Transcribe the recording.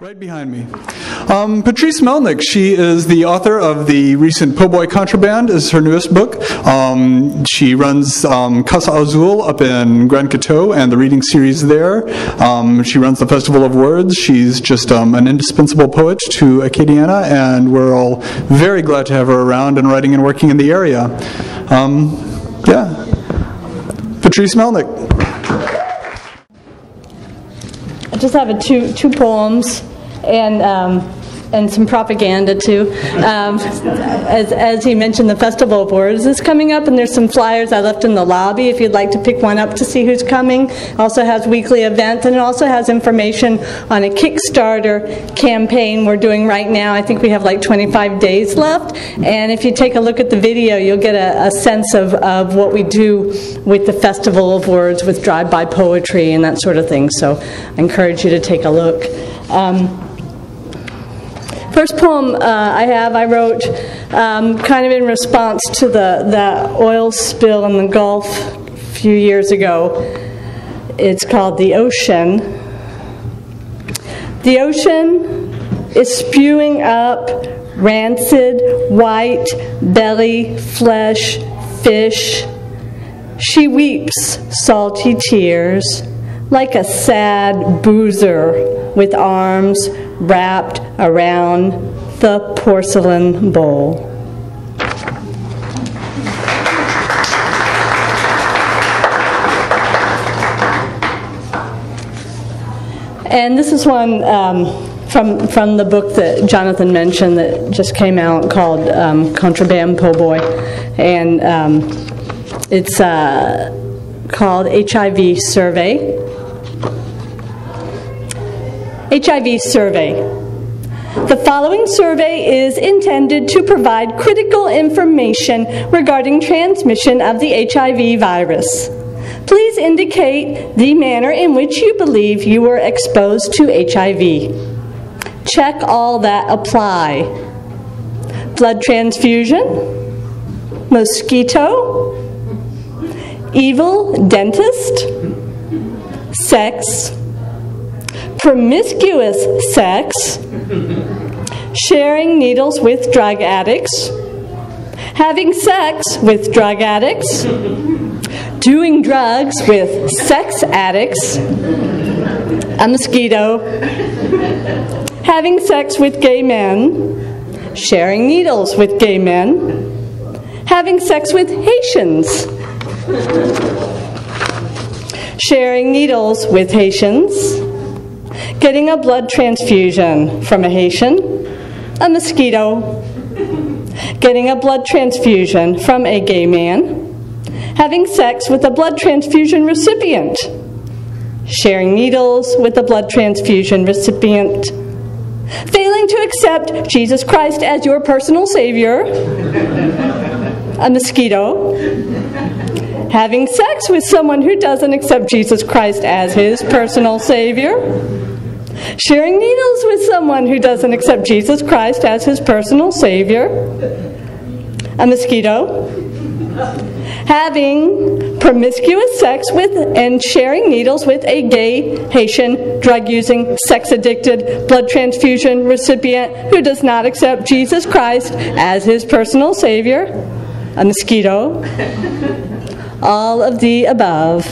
Right behind me. Patrice Melnick, she is the author of the recent Po' Boy Contraband, is her newest book. She runs Casa Azul up in Grand Coteau and the reading series there. She runs the Festival of Words. She's just an indispensable poet to Acadiana, and we're all very glad to have her around and writing and working in the area. Yeah. Patrice Melnick. I just have two poems and some propaganda too. As he mentioned, the Festival of Words is coming up, and there's some flyers I left in the lobby if you'd like to pick one up to see who's coming. It also has weekly events, and it also has information on a Kickstarter campaign we're doing right now. I think we have like 25 days left, and if you take a look at the video, you'll get a sense of what we do with the Festival of Words, with drive-by poetry and that sort of thing. So I encourage you to take a look. First poem I wrote kind of in response to the oil spill in the Gulf a few years ago. It's called The Ocean. The ocean is spewing up rancid, white, belly, flesh, fish. She weeps salty tears like a sad boozer with arms wrapped around the porcelain bowl. And this is one from the book that Jonathan mentioned that just came out, called Contraband Po' Boy, and it's called HIV Survey. HIV Survey. The following survey is intended to provide critical information regarding transmission of the HIV virus. Please indicate the manner in which you believe you were exposed to HIV. Check all that apply. Blood transfusion, mosquito, evil dentist, sex, promiscuous sex, sharing needles with drug addicts, having sex with drug addicts, doing drugs with sex addicts, a mosquito, having sex with gay men, sharing needles with gay men, having sex with Haitians, sharing needles with Haitians, getting a blood transfusion from a Haitian, a mosquito, getting a blood transfusion from a gay man, having sex with a blood transfusion recipient, sharing needles with a blood transfusion recipient, failing to accept Jesus Christ as your personal savior, a mosquito, having sex with someone who doesn't accept Jesus Christ as his personal savior, sharing needles with someone who doesn't accept Jesus Christ as his personal savior, a mosquito, having promiscuous sex with and sharing needles with a gay, Haitian, drug-using, sex-addicted, blood transfusion recipient who does not accept Jesus Christ as his personal savior, a mosquito, all of the above.